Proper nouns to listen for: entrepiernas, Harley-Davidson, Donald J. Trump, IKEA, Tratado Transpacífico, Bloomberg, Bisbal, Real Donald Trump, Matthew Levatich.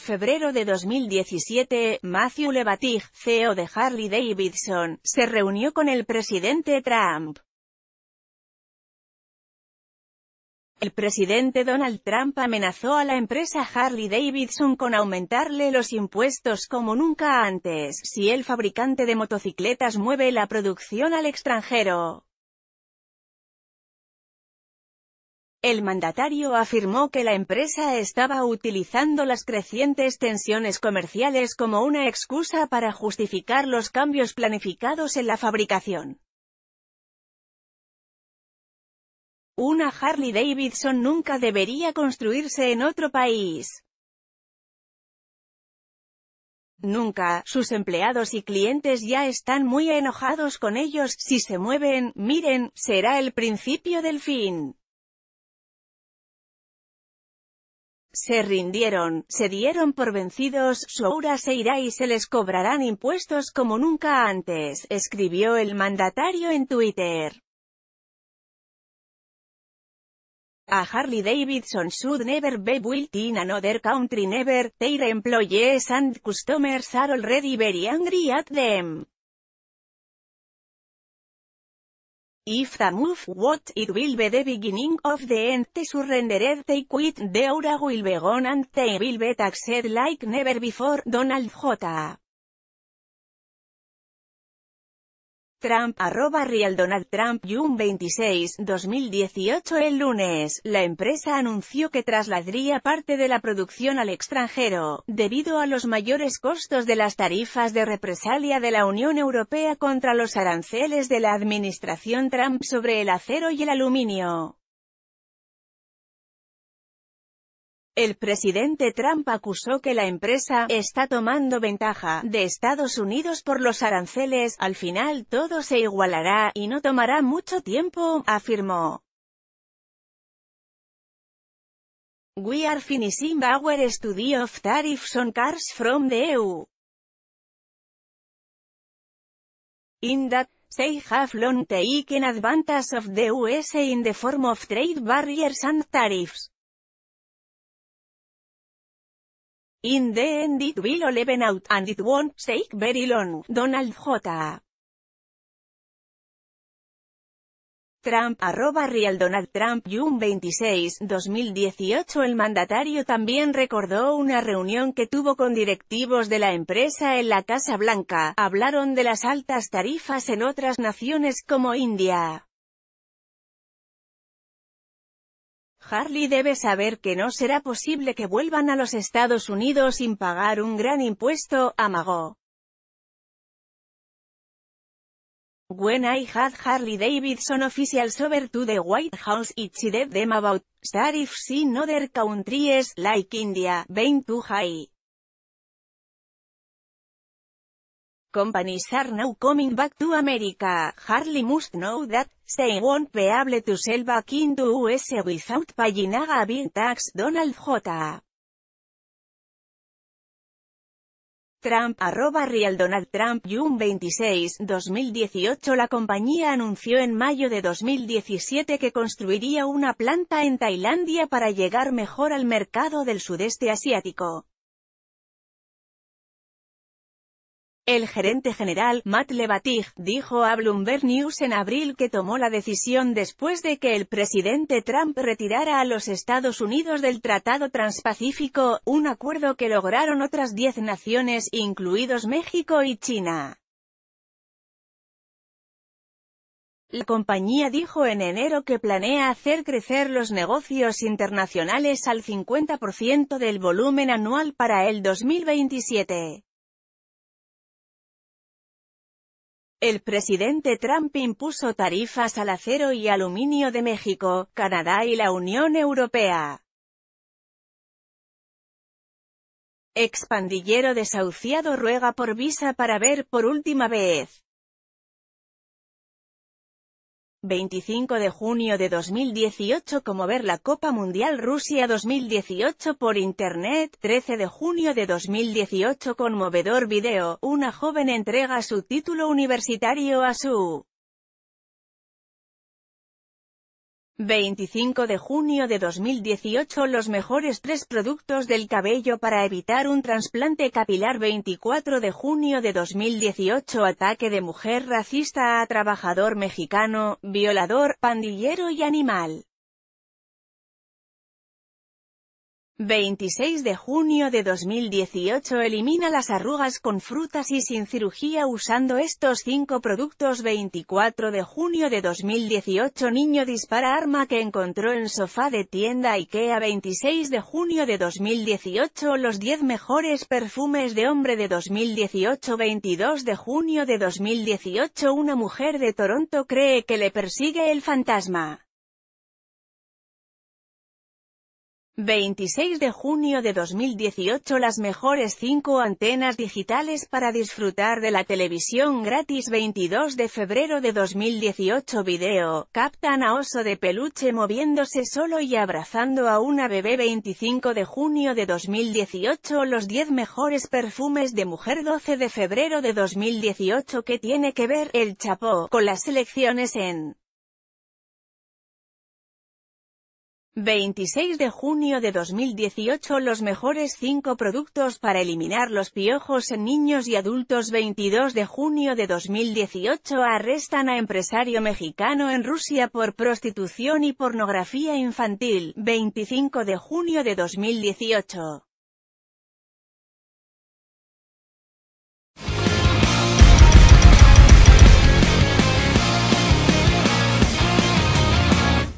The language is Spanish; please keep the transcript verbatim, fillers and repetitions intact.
febrero de dos mil diecisiete, Matthew Levatich, C E O de Harley-Davidson, se reunió con el presidente Trump. El presidente Donald Trump amenazó a la empresa Harley-Davidson con aumentarle los impuestos como nunca antes si el fabricante de motocicletas mueve la producción al extranjero. El mandatario afirmó que la empresa estaba utilizando las crecientes tensiones comerciales como una excusa para justificar los cambios planificados en la fabricación. Una Harley-Davidson nunca debería construirse en otro país. Nunca. Sus empleados y clientes ya están muy enojados con ellos. Si se mueven, miren, será el principio del fin. Se rindieron, se dieron por vencidos, su aura se irá y se les cobrarán impuestos como nunca antes, escribió el mandatario en Twitter. A Harley-Davidson should never be built in another country, never. Their employees and customers are already very angry at them. If the move, what, it will be the beginning of the end. They surrendered, they quit, the aura will be gone and they will be taxed like never before. Donald J. Trump, arroba Real Donald Trump, June veintiséis, dos mil dieciocho. El lunes, la empresa anunció que trasladaría parte de la producción al extranjero, debido a los mayores costos de las tarifas de represalia de la Unión Europea contra los aranceles de la administración Trump sobre el acero y el aluminio. El presidente Trump acusó que la empresa «está tomando ventaja» de Estados Unidos por los aranceles. Al final todo se igualará, y no tomará mucho tiempo, afirmó. We are finishing our study of tariffs on cars from the E U. In that, they have long taken advantage of the U S in the form of trade barriers and tariffs. In the end it will all even out, and it won't take very long. Donald J. Trump, arroba Real Donald Trump, June veintiséis, dos mil dieciocho. El mandatario también recordó una reunión que tuvo con directivos de la empresa en la Casa Blanca. Hablaron de las altas tarifas en otras naciones como India. Harley debe saber que no será posible que vuelvan a los Estados Unidos sin pagar un gran impuesto, amagó. When I had Harley-Davidson officials over to the White House, it did them about tariffs in other countries, like India, being too high. Companies are now coming back to America. Harley must know that they won't be able to sell back into U S without paying a big tax. Donald J. Trump, arroba Real Donald Trump, June veintiséis, dos mil dieciocho. La compañía anunció en mayo de dos mil diecisiete que construiría una planta en Tailandia para llegar mejor al mercado del sudeste asiático. El gerente general, Matt Levatich, dijo a Bloomberg News en abril que tomó la decisión después de que el presidente Trump retirara a los Estados Unidos del Tratado Transpacífico, un acuerdo que lograron otras diez naciones, incluidos México y China. La compañía dijo en enero que planea hacer crecer los negocios internacionales al cincuenta por ciento del volumen anual para el dos mil veintisiete. El presidente Trump impuso tarifas al acero y aluminio de México, Canadá y la Unión Europea. Expandillero desahuciado ruega por visa para ver por última vez. veinticinco de junio de dos mil dieciocho. Como ver la Copa Mundial Rusia dos mil dieciocho por internet. Trece de junio de dos mil dieciocho. Conmovedor video, una joven entrega su título universitario a su veinticinco de junio de dos mil dieciocho Los mejores tres productos del cabello para evitar un trasplante capilar. Veinticuatro de junio de dos mil dieciocho Ataque de mujer racista a trabajador mexicano, violador, pandillero y animal. Veintiséis de junio de dos mil dieciocho Elimina las arrugas con frutas y sin cirugía usando estos cinco productos. Veinticuatro de junio de dos mil dieciocho Niño dispara arma que encontró en sofá de tienda IKEA. Veintiséis de junio de dos mil dieciocho Los diez mejores perfumes de hombre de dos mil dieciocho. Veintidós de junio de dos mil dieciocho Una mujer de Toronto cree que le persigue el fantasma. Veintiséis de junio de dos mil dieciocho Las mejores cinco antenas digitales para disfrutar de la televisión gratis. Veintidós de febrero de dos mil dieciocho Video, captan a oso de peluche moviéndose solo y abrazando a una bebé. Veinticinco de junio de dos mil dieciocho Los diez mejores perfumes de mujer. Doce de febrero de dos mil dieciocho ¿Qué tiene que ver el Chapo con las elecciones en...? veintiséis de junio de dos mil dieciocho Los mejores cinco productos para eliminar los piojos en niños y adultos. Veintidós de junio de dos mil dieciocho Arrestan a empresario mexicano en Rusia por prostitución y pornografía infantil. Veinticinco de junio de dos mil dieciocho